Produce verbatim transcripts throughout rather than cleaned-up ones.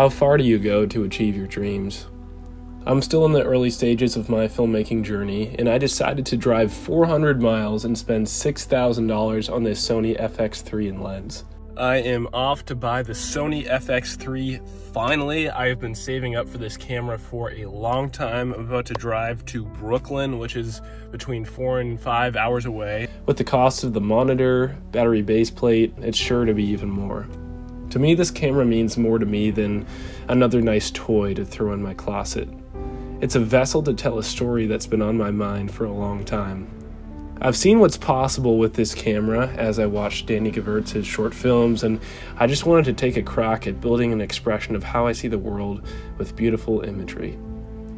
How far do you go to achieve your dreams? I'm still in the early stages of my filmmaking journey, and I decided to drive four hundred miles and spend six thousand dollars on this Sony F X three lens. I am off to buy the Sony F X three finally. I've been saving up for this camera for a long time. I'm about to drive to Brooklyn, which is between four and five hours away. With the cost of the monitor, battery base plate, it's sure to be even more. To me, this camera means more to me than another nice toy to throw in my closet. It's a vessel to tell a story that's been on my mind for a long time. I've seen what's possible with this camera as I watched Danny Gewirtz's short films, and I just wanted to take a crack at building an expression of how I see the world with beautiful imagery.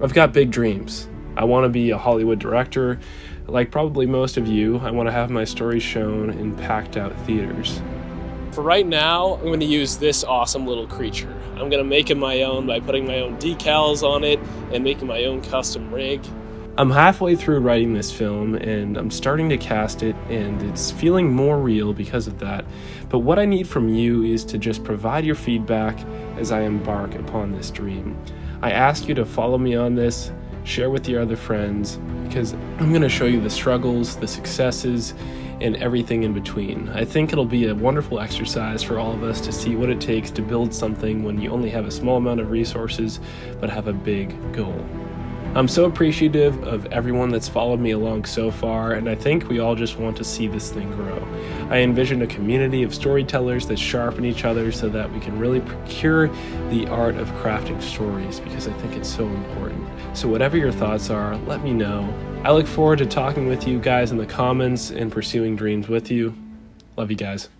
I've got big dreams. I want to be a Hollywood director. Like probably most of you, I want to have my story shown in packed out theaters. For right now, I'm going to use this awesome little creature. I'm going to make it my own by putting my own decals on it and making my own custom rig. I'm halfway through writing this film, and I'm starting to cast it, and it's feeling more real because of that. But what I need from you is to just provide your feedback as I embark upon this dream. I ask you to follow me on this, share with your other friends, because I'm going to show you the struggles, the successes, and everything in between. I think it'll be a wonderful exercise for all of us to see what it takes to build something when you only have a small amount of resources, but have a big goal. I'm so appreciative of everyone that's followed me along so far, and I think we all just want to see this thing grow. I envision a community of storytellers that sharpen each other so that we can really procure the art of crafting stories, because I think it's so important. So whatever your thoughts are, let me know. I look forward to talking with you guys in the comments and pursuing dreams with you. Love you guys.